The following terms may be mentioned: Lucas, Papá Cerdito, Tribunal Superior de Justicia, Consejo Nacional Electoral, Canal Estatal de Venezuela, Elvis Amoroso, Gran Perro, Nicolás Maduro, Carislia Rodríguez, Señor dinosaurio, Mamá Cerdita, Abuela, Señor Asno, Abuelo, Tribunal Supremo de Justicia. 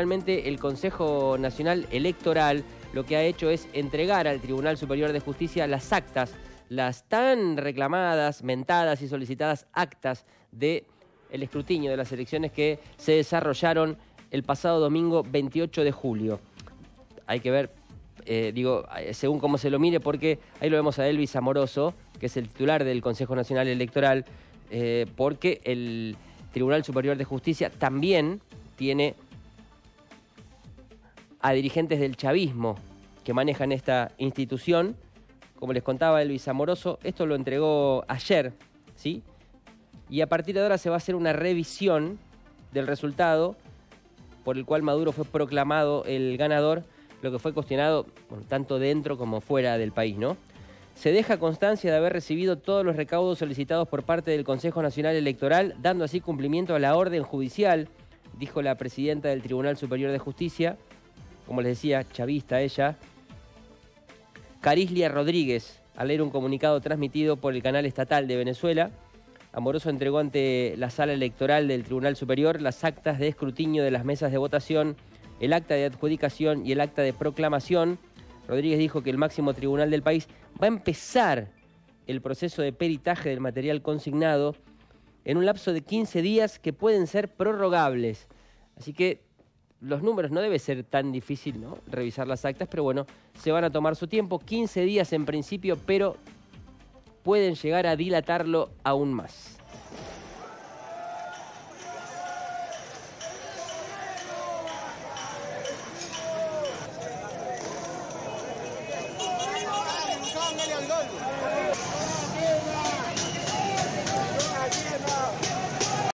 Finalmente, el Consejo Nacional Electoral lo que ha hecho es entregar al Tribunal Superior de Justicia las actas, las tan reclamadas, mentadas y solicitadas actas del escrutinio de las elecciones que se desarrollaron el pasado domingo 28 de julio. Hay que ver, según cómo se lo mire, porque ahí lo vemos a Elvis Amoroso, que es el titular del Consejo Nacional Electoral, porque el Tribunal Superior de Justicia también tiene a dirigentes del chavismo que manejan esta institución. Como les contaba, Elvis Amoroso, esto lo entregó ayer, ¿sí? Y a partir de ahora se va a hacer una revisión del resultado por el cual Maduro fue proclamado el ganador, lo que fue cuestionado, bueno, tanto dentro como fuera del país, ¿no? Se deja constancia de haber recibido todos los recaudos solicitados por parte del Consejo Nacional Electoral, dando así cumplimiento a la orden judicial, dijo la presidenta del Tribunal Superior de Justicia, como les decía, chavista ella, Carislia Rodríguez, al leer un comunicado transmitido por el Canal Estatal de Venezuela. Amoroso entregó ante la sala electoral del Tribunal Superior las actas de escrutinio de las mesas de votación, el acta de adjudicación y el acta de proclamación. Rodríguez dijo que el máximo tribunal del país va a empezar el proceso de peritaje del material consignado en un lapso de 15 días que pueden ser prorrogables. Así que los números no debe ser tan difícil, ¿no?, revisar las actas, pero bueno, se van a tomar su tiempo, 15 días en principio, pero pueden llegar a dilatarlo aún más. ¡Dale al gol!